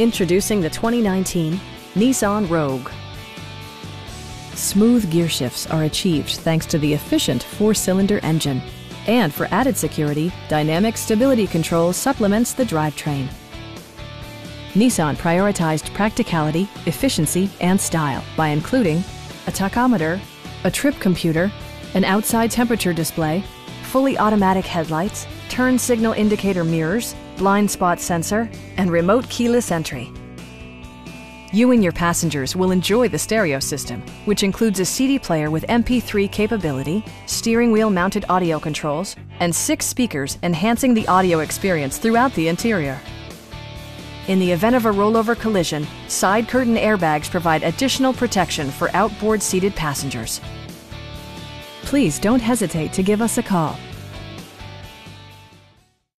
Introducing the 2019 Nissan Rogue. Smooth gear shifts are achieved thanks to the efficient four-cylinder engine. And for added security, dynamic stability control supplements the drivetrain. Nissan prioritized practicality, efficiency, and style by including a tachometer, a trip computer, an outside temperature display, fully automatic headlights, turn signal indicator mirrors, blind spot sensor, and remote keyless entry. You and your passengers will enjoy the stereo system, which includes a CD player with MP3 capability, steering wheel mounted audio controls, and 6 speakers enhancing the audio experience throughout the interior. In the event of a rollover collision, side curtain airbags provide additional protection for outboard seated passengers. Please don't hesitate to give us a call.